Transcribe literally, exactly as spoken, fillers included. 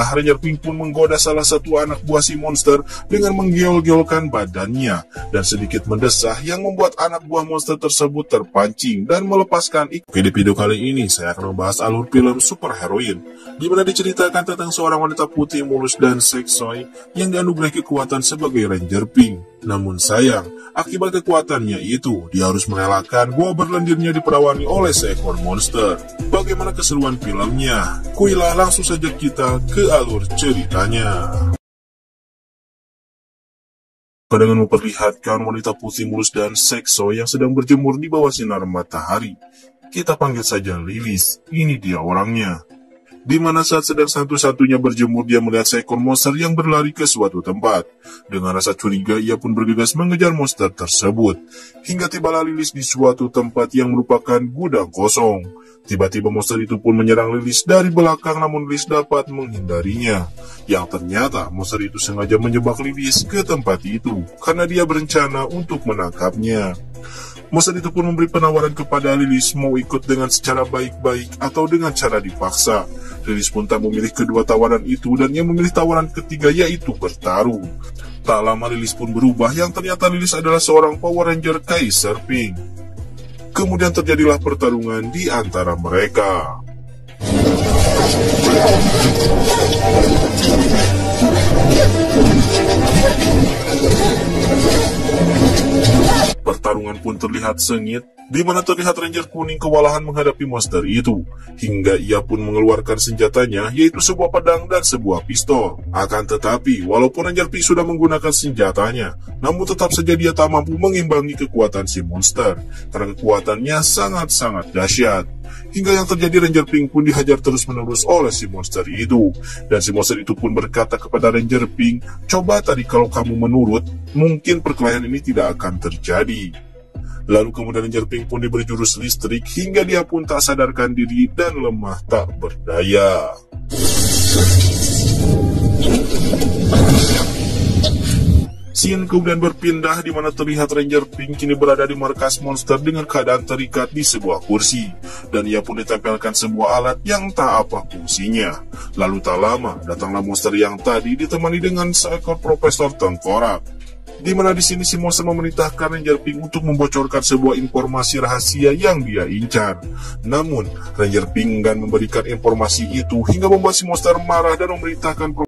marah, Ranger Pink pun menggoda salah satu anak buah si monster dengan menggeol-geolkan badannya dan sedikit mendesah yang membuat anak buah monster tersebut terpancing dan melepaskan ikan. Di video kali ini saya akan membahas alur film superheroin, di mana diceritakan tentang seorang wanita putih mulus dan seksoi yang dianugerahi kekuatan sebagai Ranger Pink. Namun sayang, akibat kekuatannya itu, dia harus merelakan bahwa berlendirnya diperawani oleh seekor monster. Bagaimana keseruan filmnya? Kuilah langsung saja kita ke alur ceritanya. Dengan memperlihatkan wanita putih mulus dan seksoi yang sedang berjemur di bawah sinar matahari, kita panggil saja Lilis. Ini dia orangnya. Di mana saat sedang satu-satunya berjemur, dia melihat seekor monster yang berlari ke suatu tempat. Dengan rasa curiga, ia pun bergegas mengejar monster tersebut. Hingga tibalah Lilis di suatu tempat yang merupakan gudang kosong. Tiba-tiba monster itu pun menyerang Lilis dari belakang, namun Lilis dapat menghindarinya. Yang ternyata monster itu sengaja menjebak Lilis ke tempat itu, karena dia berencana untuk menangkapnya. Monster itu pun memberi penawaran kepada Lilis mau ikut dengan secara baik-baik atau dengan cara dipaksa. Lilis pun tak memilih kedua tawaran itu dan ia memilih tawaran ketiga, yaitu bertarung. Tak lama Lilis pun berubah yang ternyata Lilis adalah seorang Power Ranger Kaiser Pink. Kemudian terjadilah pertarungan di antara mereka. Pertarungan pun terlihat sengit, di mana terlihat Ranger kuning kewalahan menghadapi monster itu, hingga ia pun mengeluarkan senjatanya, yaitu sebuah pedang dan sebuah pistol. Akan tetapi, walaupun Ranger Pink sudah menggunakan senjatanya, namun tetap saja dia tak mampu mengimbangi kekuatan si monster, karena kekuatannya sangat-sangat dahsyat. Hingga yang terjadi, Ranger Pink pun dihajar terus-menerus oleh si monster itu, dan si monster itu pun berkata kepada Ranger Pink, "Coba tadi kalau kamu menurut, mungkin perkelahian ini tidak akan terjadi." Lalu kemudian Ranger Pink pun diberi jurus listrik hingga dia pun tak sadarkan diri dan lemah tak berdaya. Scene kemudian berpindah di mana terlihat Ranger Pink kini berada di markas monster dengan keadaan terikat di sebuah kursi. Dan ia pun ditempelkan sebuah alat yang tak apa fungsinya. Lalu tak lama datanglah monster yang tadi ditemani dengan seekor profesor tengkorak. Di mana di sini si monster memerintahkan Ranger Pink untuk membocorkan sebuah informasi rahasia yang dia incar. Namun, Ranger Pink enggan memberikan informasi itu hingga membuat si monster marah dan memerintahkan